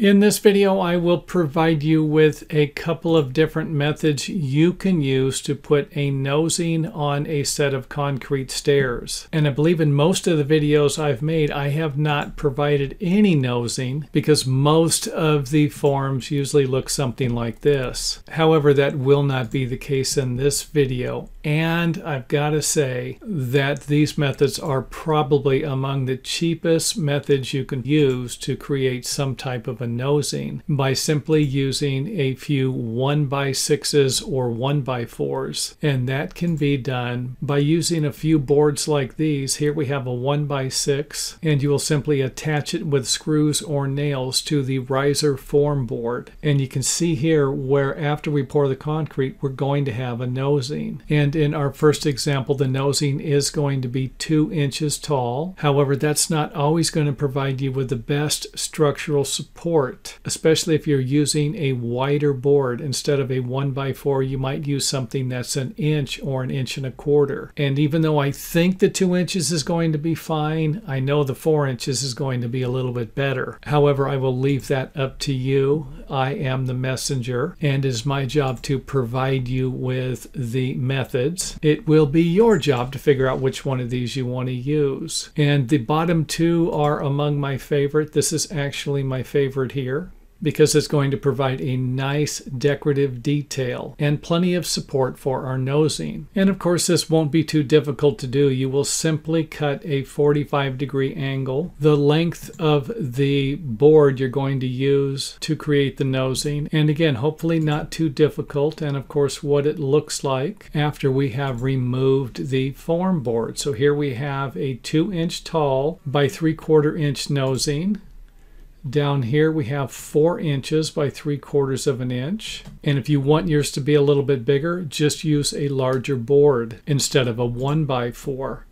In this video, I will provide you with a couple of different methods you can use to put a nosing on a set of concrete stairs. And I believe in most of the videos I've made, I have not provided any nosing because most of the forms usually look something like this. However, that will not be the case in this video. And I've got to say that these methods are probably among the cheapest methods you can use to create some type of a nosing by simply using a few 1x6s or 1x4s. And that can be done by using a few boards like these. Here we have a 1x6, and you will simply attach it with screws or nails to the riser form board. And you can see here where after we pour the concrete, we're going to have a nosing. And in our first example, the nosing is going to be 2 inches tall. However, that's not always going to provide you with the best structural support, especially if you're using a wider board. Instead of a 1x4, you might use something that's 1 inch or 1 1/4 inches. And even though I think the 2 inches is going to be fine, I know the 4 inches is going to be a little bit better. However, I will leave that up to you. I am the messenger, and it is my job to provide you with the methods. It will be your job to figure out which one of these you want to use. And the bottom two are among my favorite. This is actually my favorite here, because it's going to provide a nice decorative detail and plenty of support for our nosing. And of course, this won't be too difficult to do. You will simply cut a 45-degree angle, the length of the board you're going to use to create the nosing. And again, hopefully not too difficult. And of course, what it looks like after we have removed the form board. So here we have a 2-inch tall by 3/4 inch nosing. Down here we have 4 inches by 3/4 inch. And if you want yours to be a little bit bigger, just use a larger board instead of a 1x4.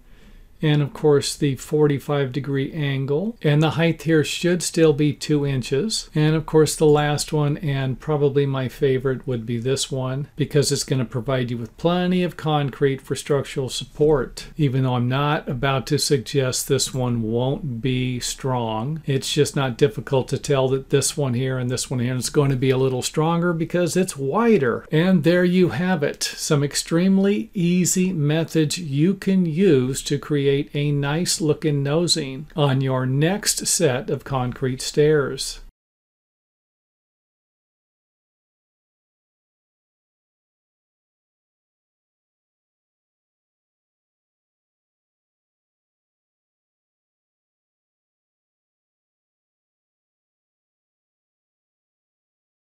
And of course the 45-degree angle. And the height here should still be 2 inches. And of course the last one, and probably my favorite, would be this one, because it's going to provide you with plenty of concrete for structural support. Even though I'm not about to suggest this one won't be strong, it's just not difficult to tell that this one here and this one here is going to be a little stronger because it's wider. And there you have it. Some extremely easy methods you can use to create a nice looking nosing on your next set of concrete stairs.